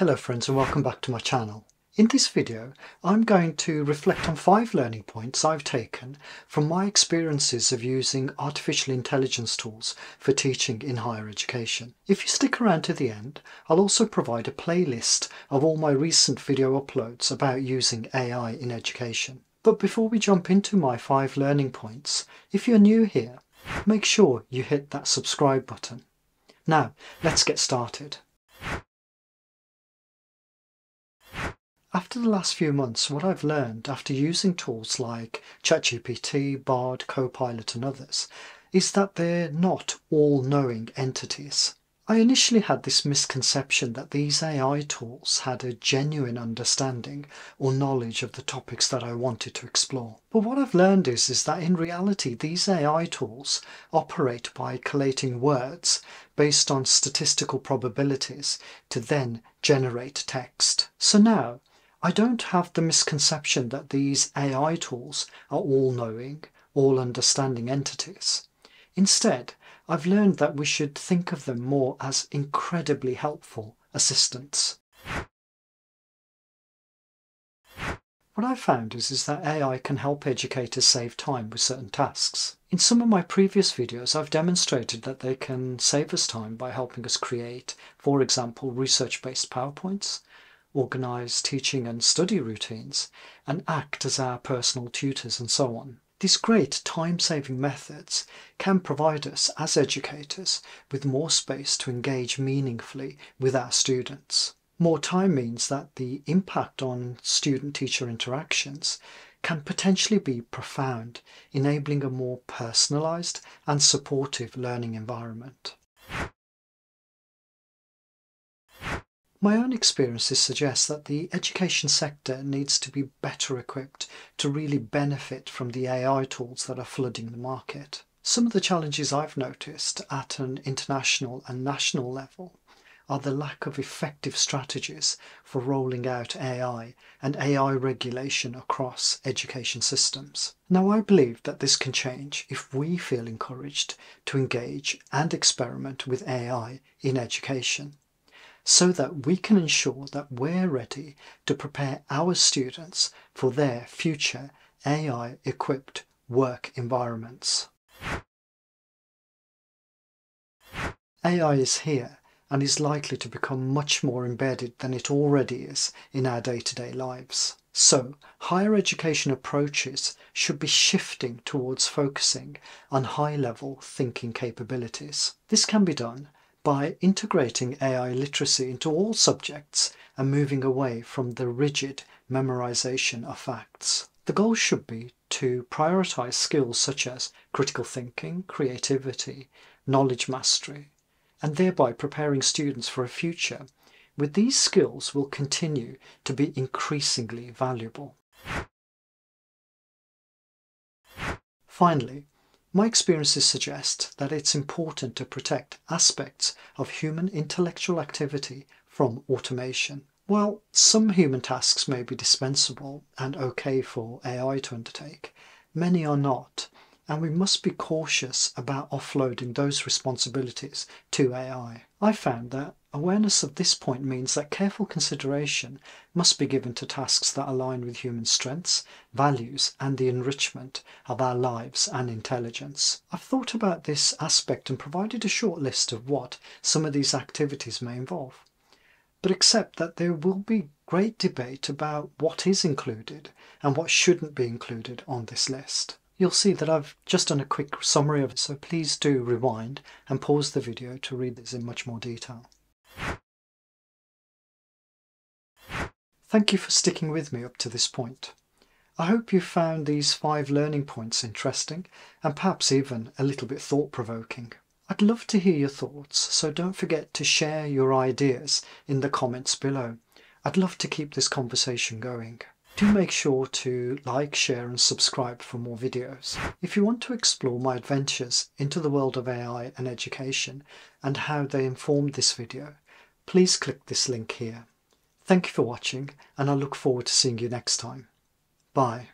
Hello friends and welcome back to my channel. In this video I'm going to reflect on 5 learning points I've taken from my experiences of using artificial intelligence tools for teaching in higher education. If you stick around to the end, I'll also provide a playlist of all my recent video uploads about using AI in education. But before we jump into my 5 learning points, if you're new here, make sure you hit that subscribe button. Now let's get started. After the last few months, what I've learned after using tools like ChatGPT, Bard, Copilot and others is that they're not all-knowing entities. I initially had this misconception that these AI tools had a genuine understanding or knowledge of the topics that I wanted to explore. But what I've learned is that in reality these AI tools operate by collating words based on statistical probabilities to then generate text. So now, I don't have the misconception that these AI tools are all-knowing, all-understanding entities. Instead, I've learned that we should think of them more as incredibly helpful assistants. What I've found is that AI can help educators save time with certain tasks. In some of my previous videos, I've demonstrated that they can save us time by helping us create, for example, research-based PowerPoints, organise teaching and study routines, and act as our personal tutors and so on. These great time-saving methods can provide us as educators with more space to engage meaningfully with our students. More time means that the impact on student-teacher interactions can potentially be profound, enabling a more personalised and supportive learning environment. My own experiences suggest that the education sector needs to be better equipped to really benefit from the AI tools that are flooding the market. Some of the challenges I've noticed at an international and national level are the lack of effective strategies for rolling out AI and AI regulation across education systems. Now, I believe that this can change if we feel encouraged to engage and experiment with AI in education, so that we can ensure that we're ready to prepare our students for their future AI-equipped work environments. AI is here and is likely to become much more embedded than it already is in our day-to-day lives. So, higher education approaches should be shifting towards focusing on high-level thinking capabilities. This can be done by integrating AI literacy into all subjects and moving away from the rigid memorization of facts. The goal should be to prioritize skills such as critical thinking, creativity, knowledge mastery, and thereby preparing students for a future where these skills will continue to be increasingly valuable. Finally, my experiences suggest that it's important to protect aspects of human intellectual activity from automation. While some human tasks may be dispensable and okay for AI to undertake, many are not, and we must be cautious about offloading those responsibilities to AI. I found that awareness of this point means that careful consideration must be given to tasks that align with human strengths, values, and the enrichment of our lives and intelligence. I've thought about this aspect and provided a short list of what some of these activities may involve, but accept that there will be great debate about what is included and what shouldn't be included on this list. You'll see that I've just done a quick summary of it, so please do rewind and pause the video to read this in much more detail. Thank you for sticking with me up to this point. I hope you found these 5 learning points interesting and perhaps even a little bit thought-provoking. I'd love to hear your thoughts, so don't forget to share your ideas in the comments below. I'd love to keep this conversation going. Do make sure to like, share and subscribe for more videos. If you want to explore my adventures into the world of AI and education and how they informed this video, please click this link here. Thank you for watching, and I look forward to seeing you next time. Bye.